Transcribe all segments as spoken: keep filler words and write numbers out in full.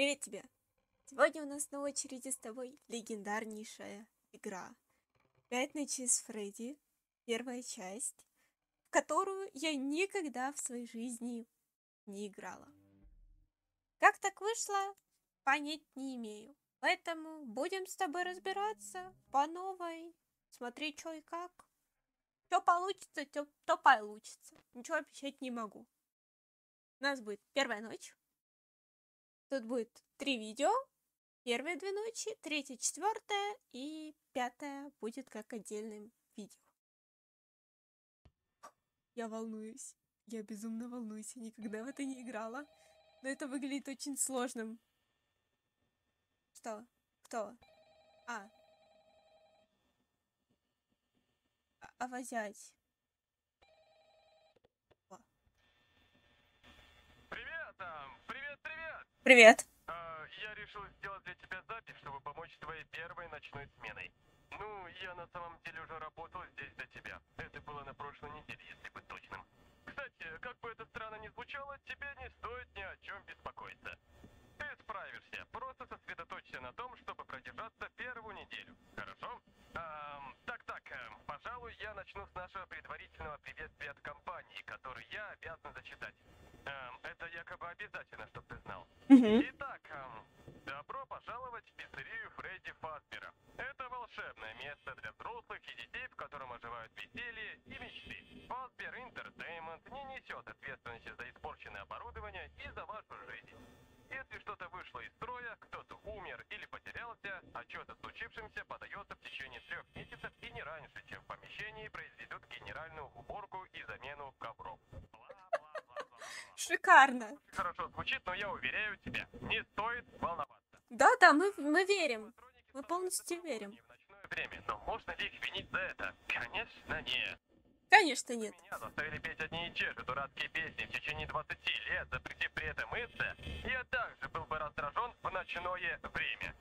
Привет тебе! Сегодня у нас на очереди с тобой легендарнейшая игра «Пять ночей с Фредди», первая часть, в которую я никогда в своей жизни не играла. Как так вышло, понять не имею. Поэтому будем с тобой разбираться по новой, смотри, что и как. Что получится, то, то получится. Ничего обещать не могу. У нас будет первая ночь. Тут будет три видео. Первые две ночи, третья, четвертая и пятая будет как отдельным видео. Я волнуюсь. Я безумно волнуюсь. Я никогда в это не играла. Но это выглядит очень сложным. Что? Кто? А. Авазять. Привет, там. Привет, привет. Привет. А, я решил сделать для тебя запись, чтобы помочь твоей первой ночной сменой. Ну, я на самом деле уже работал здесь до тебя. Это было на прошлой неделе, если быть точным. Кстати, как бы это странно ни звучало, тебе не стоит ни о чем беспокоиться. Ты справишься. Просто сосредоточься на том, чтобы продержаться первую неделю. Хорошо? Эм, так, так. Эм, пожалуй, я начну с нашего предварительного приветствия от компании, который я обязан зачитать. Эм, это якобы обязательно, чтобы ты знал. Mm-hmm. Итак, эм, добро пожаловать в пиццерию Фредди Фазбера. Это волшебное место для взрослых и детей, в котором оживают веселье и мечты. Фазбер Энтертейнмент не несет ответственности за испорченное оборудование и за вашу жизнь. Если что-то вышло из строя, кто-то умер или потерялся, отчет о случившемся подается в течение трех месяцев и не раньше, чем в помещении произведут генеральную уборку и замену ковров. Шикарно. Хорошо звучит, но я уверяю тебя, не стоит волноваться. Да-да, мы, мы верим. Мы полностью верим. В ночное время, но можно ли их винить за это? Конечно, нет. Конечно, нет. Меня заставили петь одни и те же дурацкие песни в течение двадцати лет, запретив при этом мыться, я также был бы раздражен в ночное время.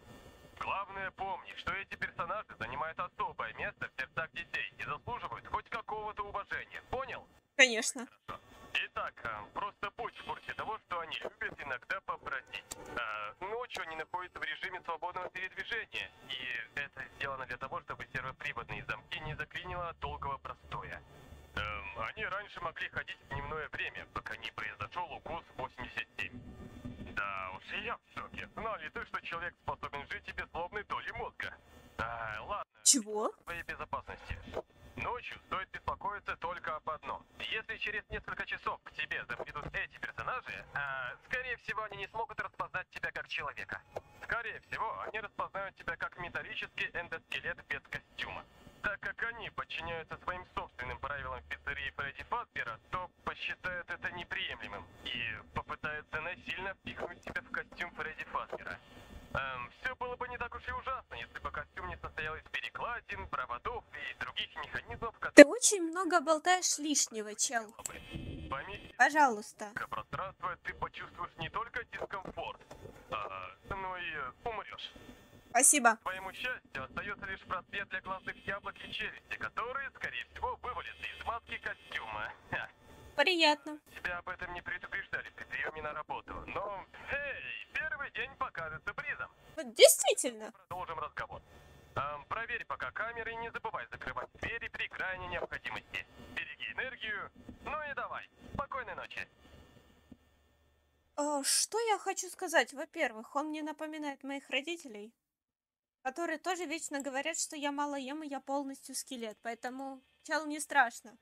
Главное помни, что эти персонажи занимают особое место в сердцах детей и заслуживают хоть какого-то уважения, понял? Конечно. Хорошо. Итак, просто будь в курсе того, что они любят иногда попросить. А, ночью они находятся в режиме свободного передвижения, и это сделано для того, чтобы сервоприводные замки не заклинило от долгого простоя. Эм, они раньше могли ходить в дневное время, пока не произошел укус восемьдесят семь. Да уж, я в шоке. Знал ли ты, что человек способен жить и без злобной доли мозга? А, ладно. Чего? Твоей безопасности. Ночью стоит беспокоиться только об одном. Если через несколько часов к тебе запридут эти персонажи, э, скорее всего, они не смогут распознать тебя как человека. Скорее всего, они распознают тебя как металлический эндоскелет без костюма. Так как они подчиняются своим собственным правилам в пиццерии Фредди Фазбера, то посчитают это неприемлемым и попытаются насильно впихнуть тебя в костюм Фредди Фазбера. Эм, все было бы не так уж и ужасно, если бы костюм не состоял из перекладин, проводов и других механизмов, которые... Ты очень много болтаешь лишнего, чел. Помимо... Пожалуйста. Пространство ты почувствуешь не только дискомфорт, а, но и умрешь. Спасибо. К твоему счастью, остается лишь просвет для глазных яблок и челюсти, которые, скорее всего, вывалятся из маски костюма. Приятно. Тебя об этом не предупреждали при приеме на работу, но... Эй, первый день покажется призом. Вот действительно. Продолжим разговор. Эм, проверь пока камеры и не забывай закрывать двери при крайней необходимости. Береги энергию. Ну и давай. Спокойной ночи. Э, что я хочу сказать? Во-первых, он мне напоминает моих родителей, которые тоже вечно говорят, что я мало ем и я полностью скелет. Поэтому чел не страшно.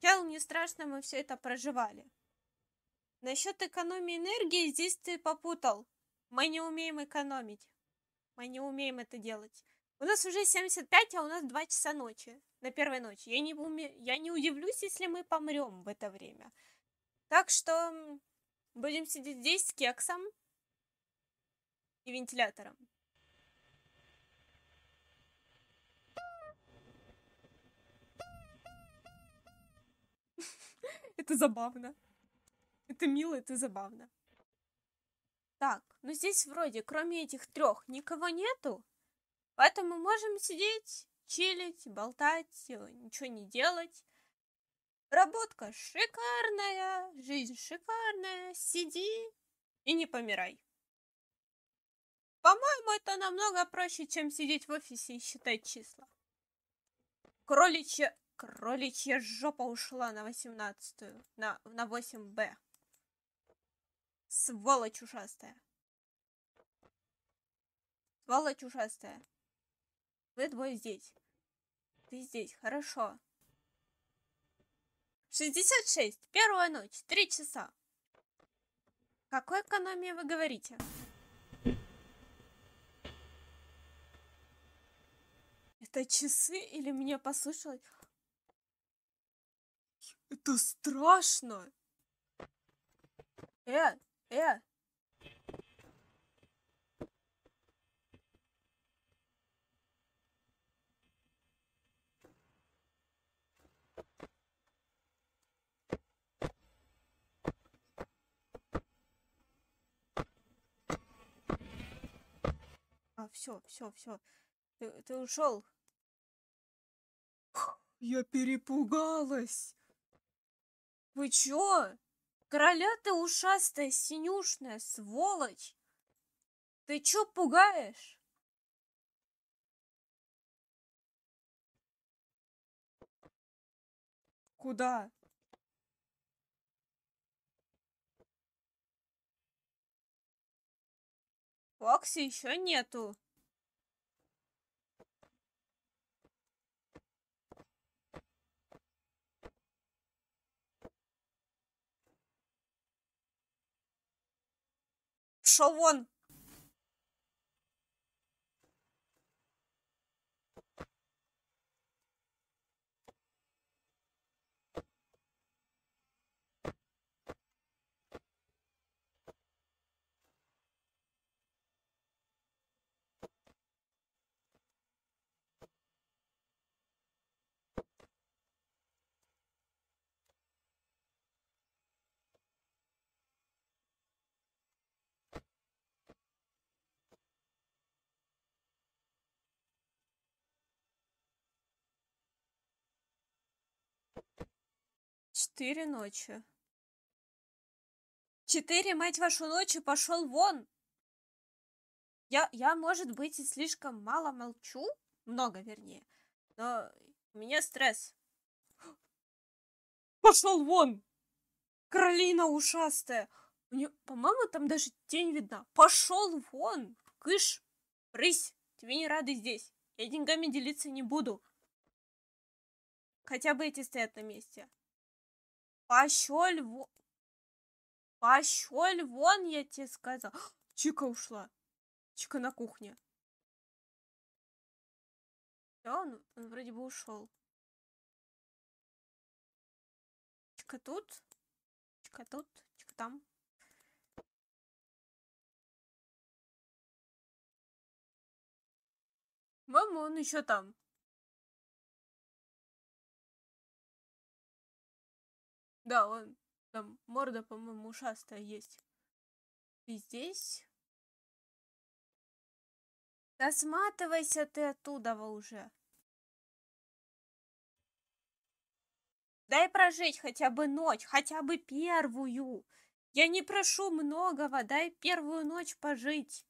Чел, не страшно, мы все это проживали. Насчет экономии энергии здесь ты попутал. Мы не умеем экономить. Мы не умеем это делать. У нас уже семьдесят пять, а у нас два часа ночи. На первой ночи. Я не, уме... Я не удивлюсь, если мы помрем в это время. Так что будем сидеть здесь с кексом и вентилятором. Это забавно. Это мило, это забавно. Так, ну здесь вроде, кроме этих трех, никого нету. Поэтому можем сидеть, чилить, болтать, ничего не делать. Работка шикарная, жизнь шикарная. Сиди и не помирай. По-моему, это намного проще, чем сидеть в офисе и считать числа. Кроличья... Кроличья жопа ушла на восемнадцатую. На, на восемь бэ. Сволочь ушастая. Сволочь ушастая. Вы двое здесь. Ты здесь. Хорошо. шестьдесят шесть. Первая ночь. Три часа. О какой экономии вы говорите? Это часы или мне послышалось? Это страшно! Э, э! А, все, все, все. Ты, ты ушел. Я перепугалась. Вы чё? Короля ты ушастая, синюшная, сволочь. Ты чё пугаешь? Куда? Фокси еще нету. Шел вон. Четыре ночи. Четыре, мать вашу, ночи, пошел вон! Я, я, может быть, и слишком мало молчу, много вернее, но у меня стресс. Пошел вон! Кролина ушастая! Мне, по-моему, там даже тень видна. Пошел вон! Кыш! Рысь! Тебе не рады здесь. Я деньгами делиться не буду. Хотя бы эти стоят на месте. Пошёл вон. Пошёл вон, я тебе сказал. Чика ушла. Чика на кухне. Да, он, он вроде бы ушел. Чика тут. Чика тут. Чика там. Мама, он еще там. Да, он там морда, по-моему, ушастая есть. Ты здесь? Да сматывайся ты оттуда уже. Дай прожить хотя бы ночь, хотя бы первую. Я не прошу многого, дай первую ночь пожить.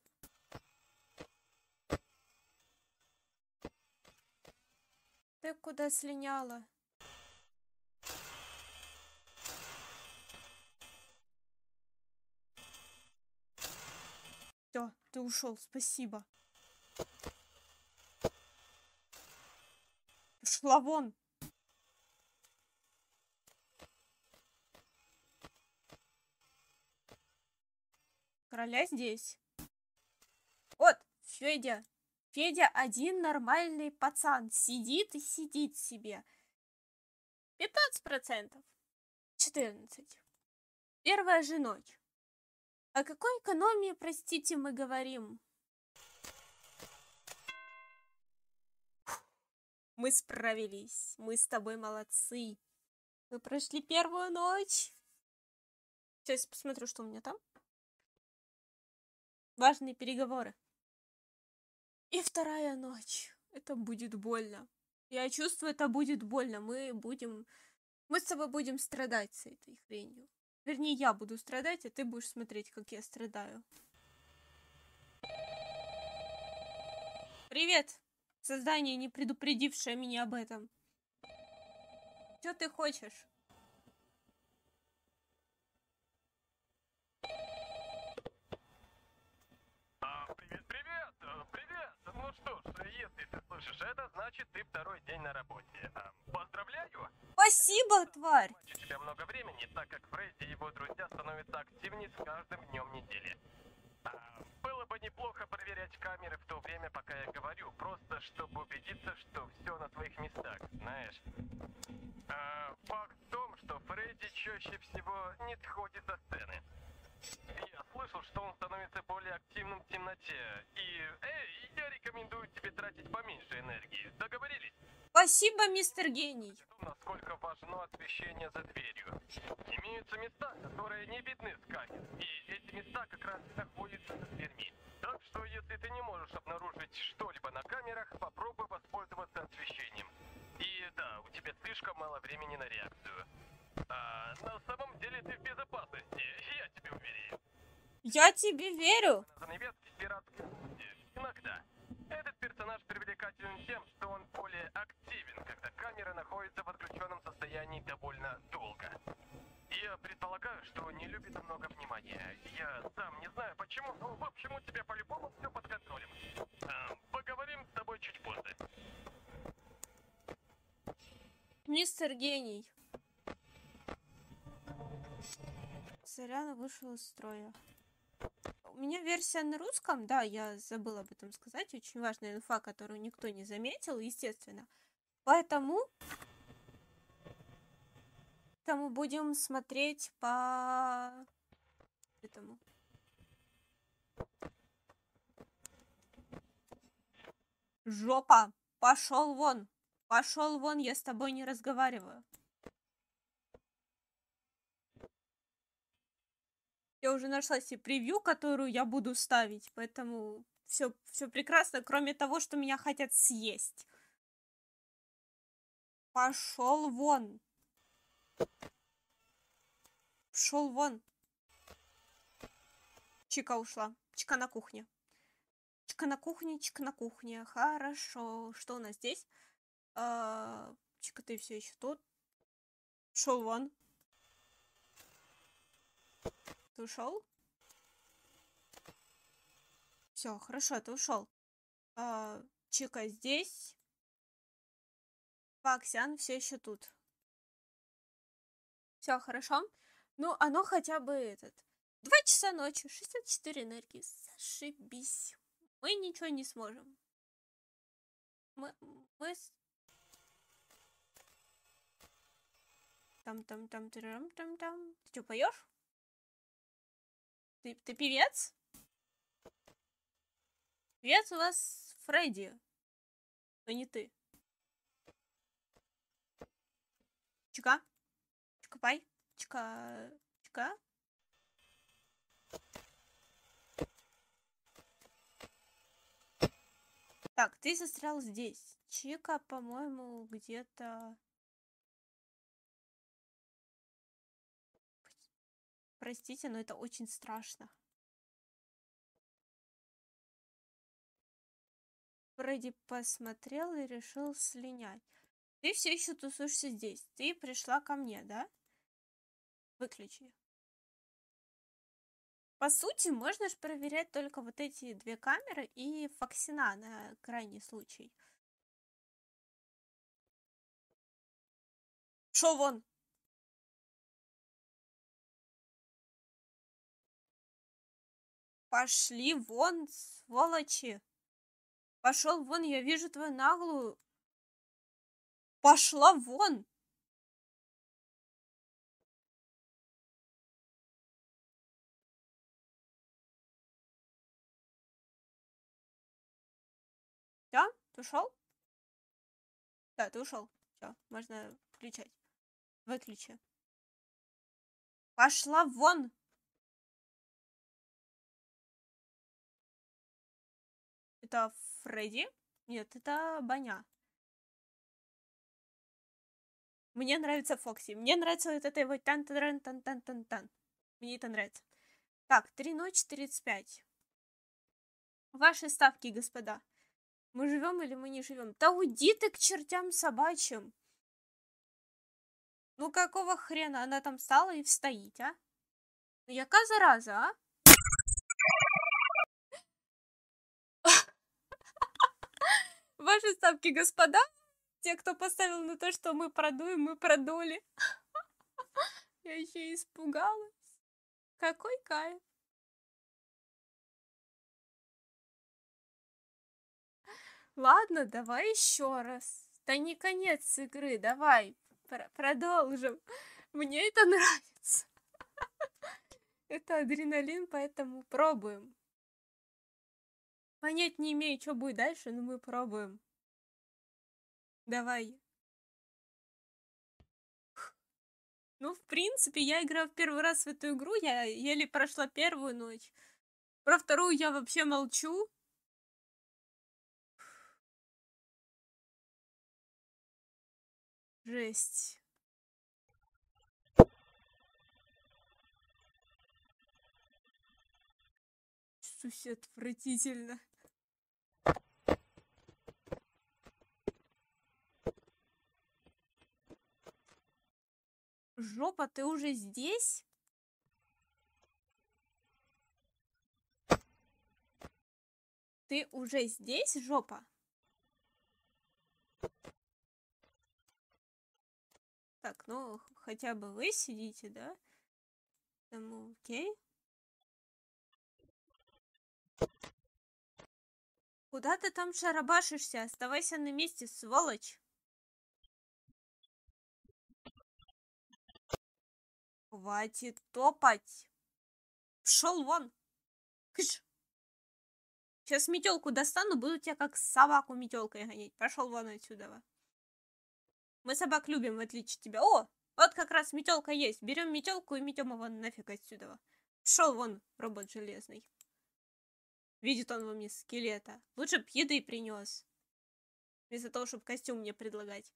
Ты куда слиняла? Все, ты ушел, спасибо. Шла вон. Короля здесь. Вот, Федя. Федя один нормальный пацан. Сидит и сидит себе. пятнадцать процентов. четырнадцать. Первая же ночь. О какой экономии, простите, мы говорим? Мы справились. Мы с тобой молодцы. Мы прошли первую ночь. Сейчас посмотрю, что у меня там. Важные переговоры. И вторая ночь. Это будет больно. Я чувствую, это будет больно. Мы будем... Мы с тобой будем страдать с этой хренью. Вернее, я буду страдать, а ты будешь смотреть, как я страдаю. Привет, создание, не предупредившее меня об этом. Что ты хочешь? Привет, привет, привет. Ну что ж, если ты слышишь это, значит ты второй день на работе. Поздравляю. Спасибо, тварь. У тебя много времени, так как Фредди и его друзья становятся активнее с каждым днем недели. Было бы неплохо проверять камеры в то время, пока я говорю, просто чтобы убедиться, что все на своих местах, знаешь. А, факт в том, что Фредди чаще всего не сходит со сцены. Я слышал, что он становится более активным в темноте. И, эй, я рекомендую тебе тратить поменьше энергии. Договорились? Спасибо, мистер Гений. Насколько важно освещение за дверью. Имеются места, которые не видны с камер. И эти места как раз находятся за дверьми. Так что, если ты не можешь обнаружить что-либо на камерах, попробуй воспользоваться освещением. И да, у тебя слишком мало времени на реакцию. А, на самом деле ты в безопасности, я тебе уверяю. Я тебе верю. Иногда. Этот персонаж привлекателен тем, что он более активен, когда камера находится в отключенном состоянии довольно долго. Я предполагаю, что не любит много внимания. Я сам не знаю почему, но в общем у тебя по-любому все под контролем. А, поговорим с тобой чуть позже. Мистер Гений. Сорян, вышел из строя. У меня версия на русском, да, я забыла об этом сказать. Очень важная инфа, которую никто не заметил, естественно. Поэтому... Поэтому будем смотреть по... этому. Жопа! Пошел вон! Пошел вон, я с тобой не разговариваю. Я уже нашла себе превью, которую я буду ставить, поэтому все, все прекрасно, кроме того, что меня хотят съесть. Пошел вон. Пошел вон. Чика ушла. Чика на кухне. Чика на кухне, Чика на кухне. Хорошо. Что у нас здесь? А, Чика, ты все еще тут? Пошел вон. Ты ушел? Все, хорошо, ты ушел. А, Чика здесь. Паксян все еще тут. Все, хорошо. Ну, оно хотя бы этот. Два часа ночи, шестьдесят четыре энергии. Зашибись. Мы ничего не сможем. Мы... мы... Там-там-там-там-там-там. Ты что, поешь? Ты, ты певец? Певец у вас Фредди. Но не ты. Чика. Чика, пай. Чика. Чика. Так, ты застрял здесь. Чика, по-моему, где-то... Простите, но это очень страшно. Фредди посмотрел и решил слинять. Ты все еще тусуешься здесь. Ты пришла ко мне, да? Выключи. По сути, можно же проверять только вот эти две камеры и Фоксина на крайний случай. Шел вон! Пошли вон, сволочи. Пошел вон, я вижу твою наглую. Пошла вон. Да, ты ушел? Да, ты ушел. Все, можно включать. Выключи. Пошла вон. Это Фредди? Нет, это Баня. Мне нравится Фокси. Мне нравится вот это его тан-тан-тан-тан-тан-тан. Мне это нравится. Так, три ноль четыре пять. Ваши ставки, господа. Мы живем или мы не живем? Да уйди ты к чертям собачьим. Ну какого хрена она там стала и встоит, а? Ну яка зараза, а? Ваши ставки, господа. Те, кто поставил на то, что мы продуем, мы продули. Я еще и испугалась. Какой кайф. Ладно, давай еще раз. Да не конец игры, давай. Пр- продолжим. Мне это нравится. Это адреналин, поэтому пробуем. Понять не имею, что будет дальше, но мы пробуем. Давай. Ну, в принципе, я играла в первый раз в эту игру. Я еле прошла первую ночь. Про вторую я вообще молчу. Жесть. Чуть отвратительно. Жопа, ты уже здесь? Ты уже здесь, жопа? Так, ну, хотя бы вы сидите, да? Там, окей. Куда ты там шарабашишься? Оставайся на месте, сволочь. Хватит топать. Пшел вон. Кыш. Сейчас метелку достану, буду тебя как собаку метелкой гонять. Пошел вон отсюда. Мы собак любим, в отличие от тебя. О, вот как раз метелка есть. Берем метелку и метем его нафиг отсюда. Пшел вон, робот железный. Видит он во мне скелета. Лучше б еды принес. Вместо того, чтобы костюм мне предлагать.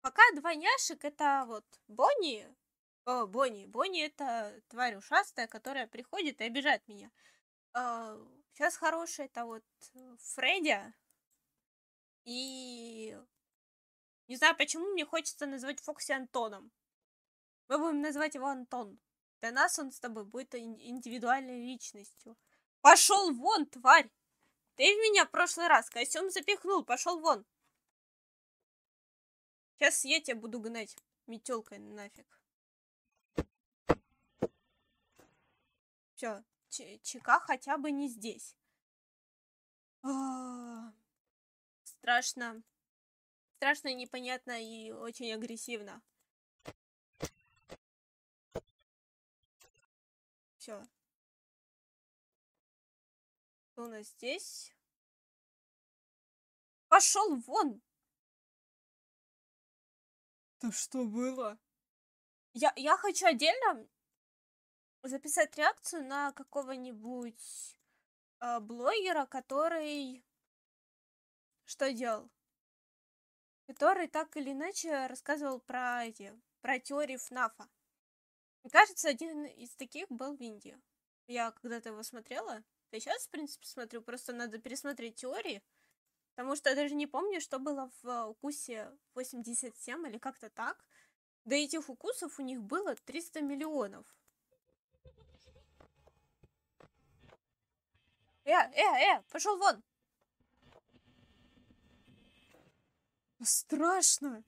Пока двойняшек это вот Бонни. О, Бонни. Бонни это тварь ушастая, которая приходит и обижает меня. А, сейчас хорошая это вот Фредди. И не знаю почему мне хочется назвать Фокси Антоном. Мы будем назвать его Антон. Для нас он с тобой будет индивидуальной личностью. Пошел вон, тварь! Ты в меня в прошлый раз костюм запихнул. Пошел вон. Сейчас я тебя буду гнать метелкой нафиг. Все, Чека хотя бы не здесь. О, страшно. Страшно, непонятно и очень агрессивно. Все. Что у нас здесь? Пошел вон! Да что было? Я, я хочу отдельно записать реакцию на какого-нибудь э, блогера, который что делал? Который так или иначе рассказывал про эти, про теории ФНАФа. Мне кажется, один из таких был Винди. Я когда-то его смотрела. Да сейчас, в принципе, смотрю. Просто надо пересмотреть теории. Потому что я даже не помню, что было в укусе восемьдесят семь или как-то так. Да этих укусов у них было триста миллионов. Э, э, э, пошел вон! Страшно!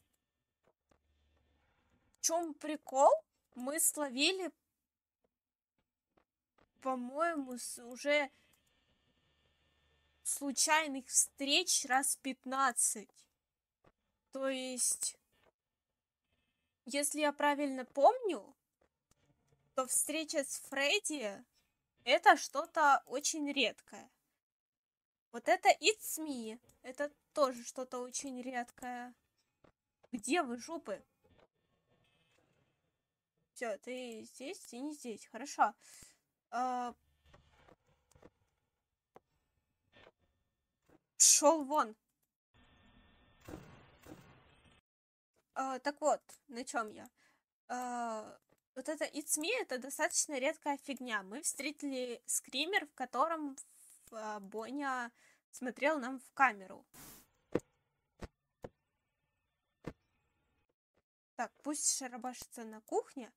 В чем прикол? Мы словили, по-моему, уже... случайных встреч раз пятнадцать. То есть, если я правильно помню, то встреча с Фредди это что-то очень редкое. Вот это It's Me. Это тоже что-то очень редкое. Где вы, жопы? Все, ты здесь, ты не здесь. Хорошо. А... Шел вон. А, так вот, на чем я? А, вот это It's Me, это достаточно редкая фигня. Мы встретили скример, в котором Боня смотрел нам в камеру. Так, пусть шарабашится на кухне.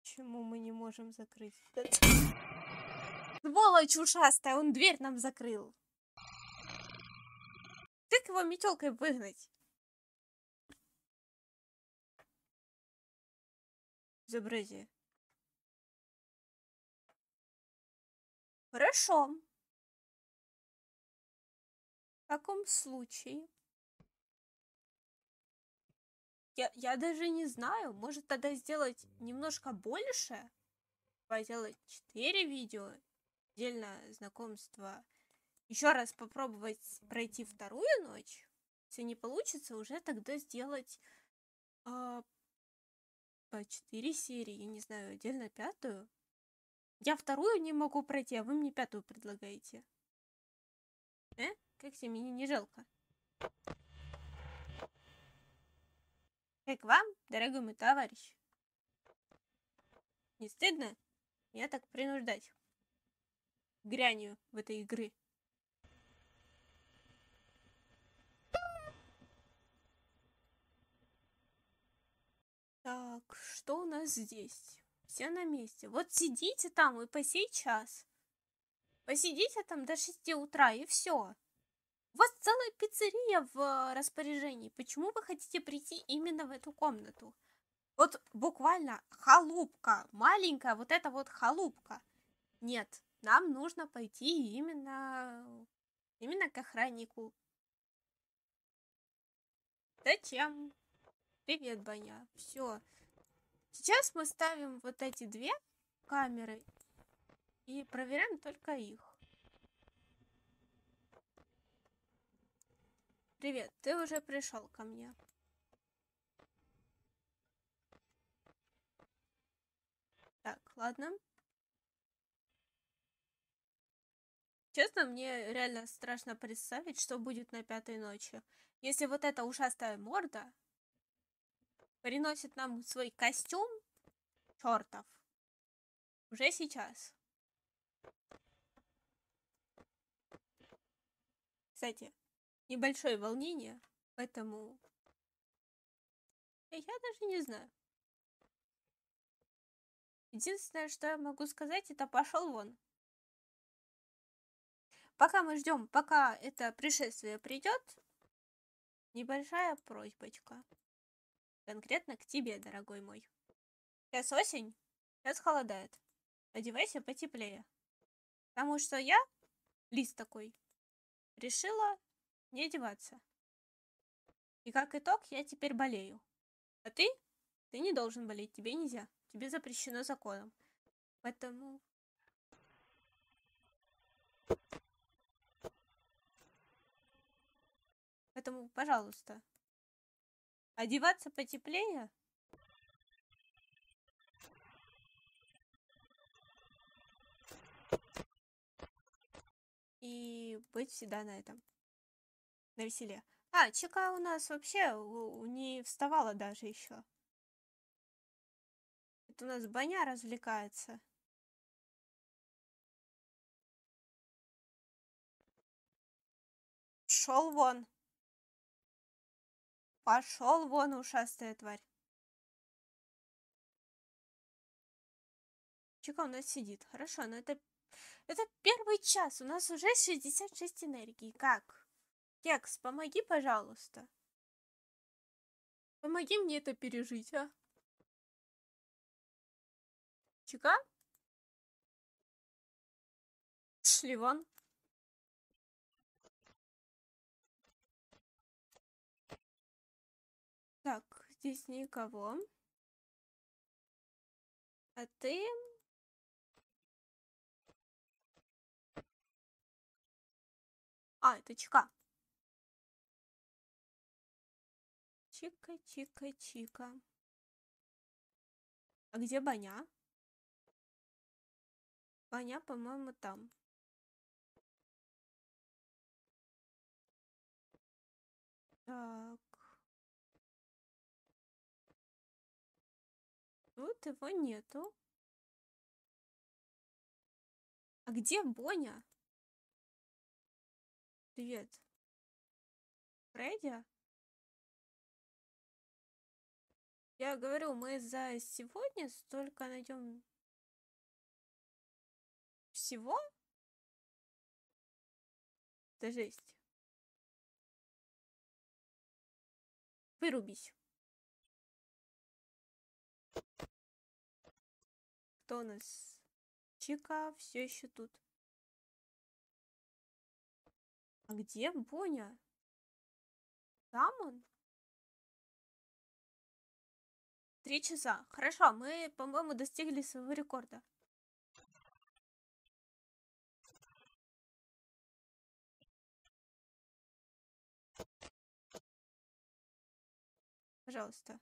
Почему мы не можем закрыть? Сволочь ушастая, он дверь нам закрыл. Как его метелкой выгнать? Изобразие. Хорошо. В таком случае... Я, я даже не знаю, может тогда сделать немножко больше? Поделать четыре видео, отдельно знакомство. Еще раз попробовать пройти вторую ночь. Если не получится, уже тогда сделать э, по четыре серии, я не знаю, отдельно пятую. Я вторую не могу пройти, а вы мне пятую предлагаете. Э? Как тебе, меня не жалко? Как вам, дорогой мой товарищ? Не стыдно меня так принуждать грянью в этой игры? Так, что у нас здесь? Все на месте. Вот сидите там и по сей час. Посидите там до шести утра и все. У вас целая пиццерия в распоряжении. Почему вы хотите прийти именно в эту комнату? Вот буквально халупка. Маленькая вот эта вот халупка. Нет, нам нужно пойти именно, именно к охраннику. Зачем? Привет, Боня. Все. Сейчас мы ставим вот эти две камеры и проверяем только их. Привет, ты уже пришел ко мне. Так, ладно. Честно, мне реально страшно представить, что будет на пятой ночи. Если вот эта ушастая морда приносит нам свой костюм чертов уже сейчас. Кстати, небольшое волнение, поэтому я даже не знаю. Единственное, что я могу сказать, это пошел вон. Пока мы ждем, пока это пришествие придет, небольшая просьбочка. Конкретно к тебе, дорогой мой. Сейчас осень, сейчас холодает. Одевайся потеплее. Потому что я, лист такой, решила не одеваться. И как итог, я теперь болею. А ты? Ты не должен болеть, тебе нельзя. Тебе запрещено законом. Поэтому... Поэтому, пожалуйста, одеваться потеплее. И быть всегда на этом. На веселе. А, Чика у нас вообще не вставала даже еще. Это у нас Боня развлекается. Шел вон. Пошел вон, ушастая тварь. Чика у нас сидит. Хорошо, но это, это первый час. У нас уже шестьдесят шесть энергии. Как? Кекс, помоги, пожалуйста. Помоги мне это пережить, а? Чика? Шли вон. Так, здесь никого. А ты... А, это Чика. Чика, чика, чика. А где Боня? Боня, по-моему, там. Так. Тут его нету. А где Боня? Привет. Фредди? Я говорю, мы за сегодня столько найдем всего? Это жесть. Вырубись. Кто у нас? Чика все еще тут. А где Боня? Там он? Три часа. Хорошо, мы, по-моему, достигли своего рекорда. Пожалуйста.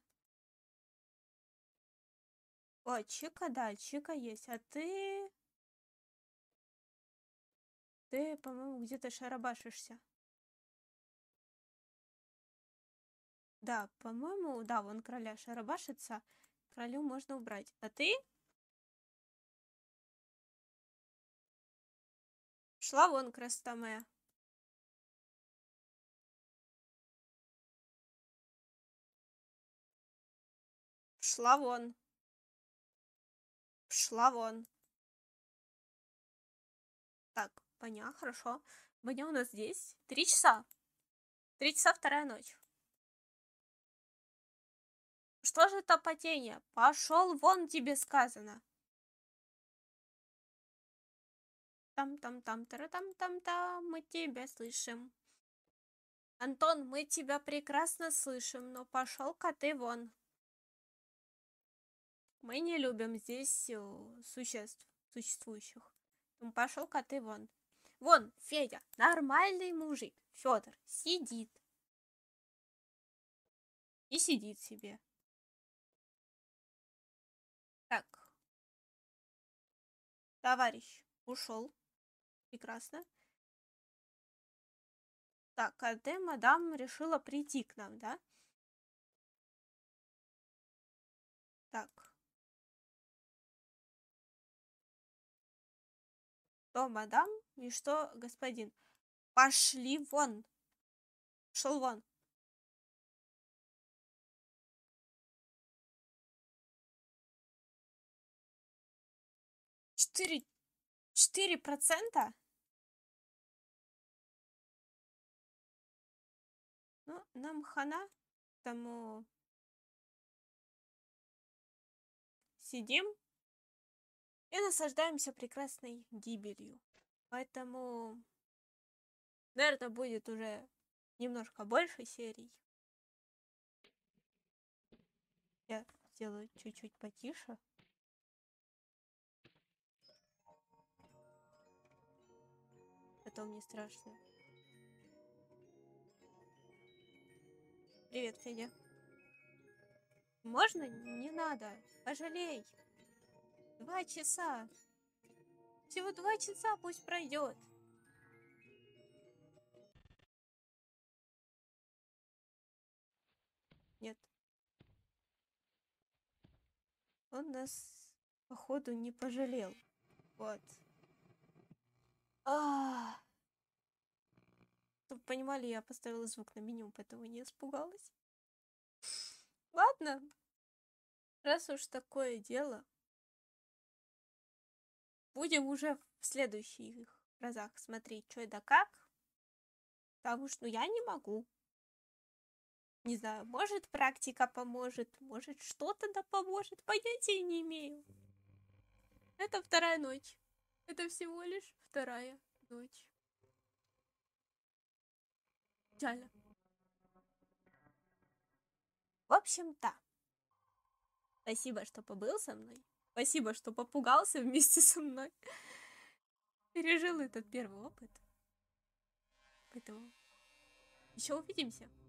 О, Чика, да, Чика есть. А ты... Ты, по-моему, где-то шарабашишься. Да, по-моему, да, вон короля шарабашится. Королю можно убрать. А ты? Шла вон, красота моя. Шла вон. Шла вон. Так, Боня, хорошо. Боня у нас здесь. Три часа. Три часа, вторая ночь. Что же это потение? Пошел вон, тебе сказано. Там-там-там-тара-там-там-там, мы тебя слышим. Антон, мы тебя прекрасно слышим, но пошел-ка ты вон. Мы не любим здесь существ, существующих. Пошел-ка ты вон. Вон, Федя, нормальный мужик. Федор сидит. И сидит себе. Так. Товарищ ушел. Прекрасно. Так, а ты, мадам, решила прийти к нам, да? Так. Что, мадам, и что, господин? Пошли вон. Шел вон. Четыре... Четыре процента? Ну, нам хана. Тому... Сидим. И наслаждаемся прекрасной гибелью. Поэтому, наверное, будет уже немножко больше серий. Я сделаю чуть-чуть потише. Потом не страшно. Привет, Федя. Можно? Не надо. Пожалей. Два часа. Всего два часа пусть пройдет. Нет. Он нас, походу, не пожалел. Вот. А-а-а. Чтобы понимали, я поставила звук на минимум, поэтому не испугалась. Ладно. Раз уж такое дело... Будем уже в следующих разах смотреть, что да как. Потому что ну, я не могу. Не знаю, может практика поможет, может что-то да поможет. Понятия не имею. Это вторая ночь. Это всего лишь вторая ночь. Идеально. В общем-то, спасибо, что побыл со мной. Спасибо, что попугался вместе со мной. Пережил этот первый опыт. Поэтому еще увидимся.